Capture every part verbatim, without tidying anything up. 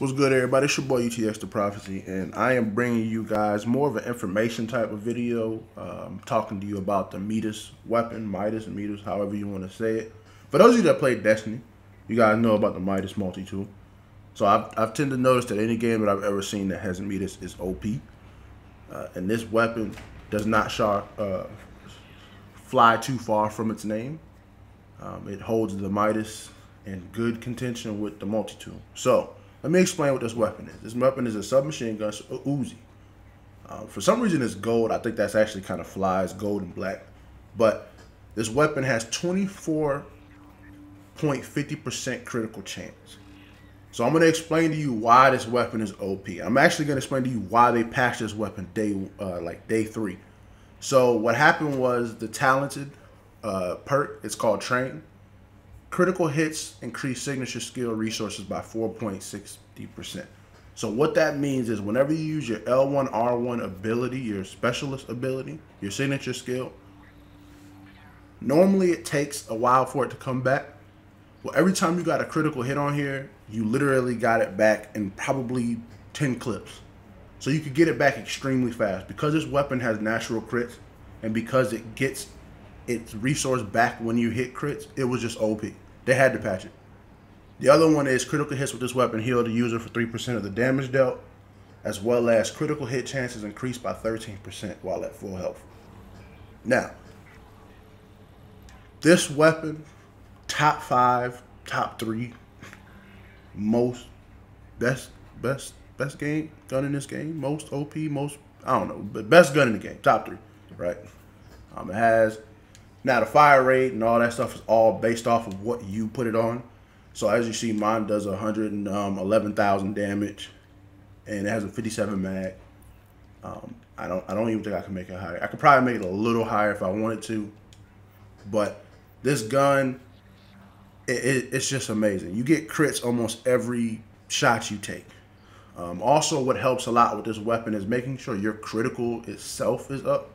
What's good, everybody? It's your boy U T X the Prophecy, and I am bringing you guys more of an information type of video. Um, talking to you about the Midas weapon, Midas, Midas, however you want to say it. For those of you that played Destiny, you guys know about the Midas multi-tool. So I've, I've tended to notice that any game that I've ever seen that has Midas is O P, uh, and this weapon does not shark, uh, fly too far from its name. Um, it holds the Midas in good contention with the multi-tool. So let me explain what this weapon is. This weapon is a submachine gun, Uzi. Uh, for some reason, it's gold. I think that's actually kind of flies, gold and black. But this weapon has twenty-four point five zero percent critical chance. So I'm going to explain to you why this weapon is O P. I'm actually going to explain to you why they patched this weapon day, uh, like day three. So what happened was the talented uh, perk, it's called Train. Critical hits increase signature skill resources by four point six zero percent. So what that means is whenever you use your L one R one ability, your specialist ability, your signature skill, normally it takes a while for it to come back. Well, every time you got a critical hit on here, you literally got it back in probably ten clips. So you could get it back extremely fast because this weapon has natural crits and because it gets its resource back when you hit crits. It was just O P. They had to patch it. The other one is critical hits with this weapon heal the user for three percent of the damage dealt, as well as critical hit chances increased by thirteen percent while at full health. Now, this weapon, top five, top three, most, best, best, best game, gun in this game, most O P, most, I don't know, but best gun in the game, top three, right? Um, it has, now the fire rate and all that stuff is all based off of what you put it on. So as you see, mine does one hundred eleven thousand damage, and it has a fifty-seven mag. Um, I don't, I don't even think I can make it higher. I could probably make it a little higher if I wanted to, but this gun, it, it, it's just amazing. You get crits almost every shot you take. Um, also, what helps a lot with this weapon is making sure your critical itself is up.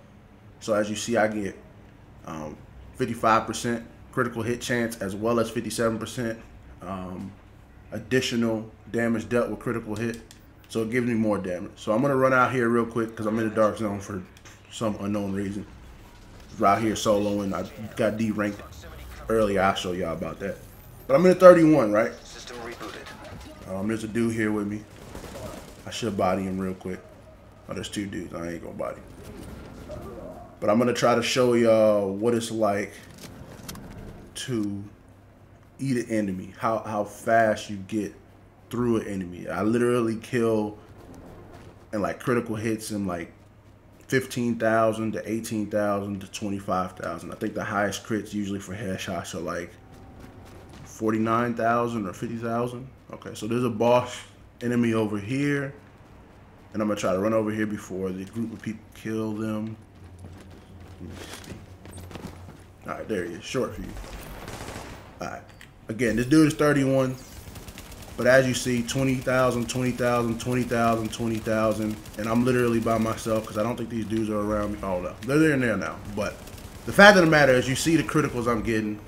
So as you see, I get um, fifty-five percent critical hit chance, as well as fifty-seven percent um, additional damage dealt with critical hit. So it gives me more damage. So I'm going to run out here real quick because I'm in the dark zone for some unknown reason. Right here solo, and I got deranked earlier. I'll show y'all about that. But I'm in the thirty-one, right? System rebooted. Um, there's a dude here with me. I should body him real quick. Oh, there's two dudes. I ain't going to body. But I'm going to try to show y'all what it's like to eat an enemy, how, how fast you get through an enemy. I literally kill and like critical hits in like fifteen thousand to eighteen thousand to twenty-five thousand. I think the highest crits usually for headshots are like forty-nine thousand or fifty thousand. Okay, so there's a boss enemy over here. And I'm going to try to run over here before the group of people kill them. Alright, there he is. Short for you. Alright. Again, this dude is thirty-one. But as you see, twenty thousand, twenty thousand, twenty thousand, twenty thousand. And I'm literally by myself because I don't think these dudes are around me. Oh, no. They're there and there now. But the fact of the matter is you see the criticals I'm getting,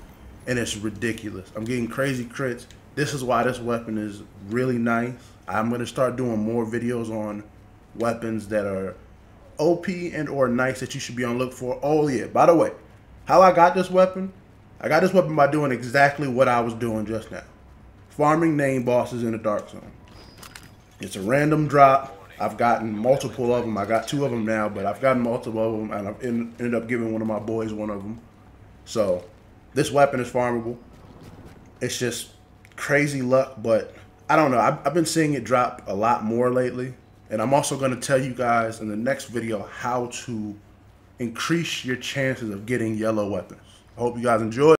and it's ridiculous. I'm getting crazy crits. This is why this weapon is really nice. I'm going to start doing more videos on weapons that are O P and or nice that you should be on look for. Oh yeah, by the way, how I got this weapon, I got this weapon by doing exactly what I was doing just now. Farming name bosses in the dark zone. It's a random drop. I've gotten multiple of them. I got two of them now, but I've gotten multiple of them, and I've en ended up giving one of my boys one of them. So this weapon is farmable. It's just crazy luck, but I don't know. I've, I've been seeing it drop a lot more lately. And I'm also going to tell you guys in the next video how to increase your chances of getting yellow weapons. I hope you guys enjoyed.